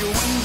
you in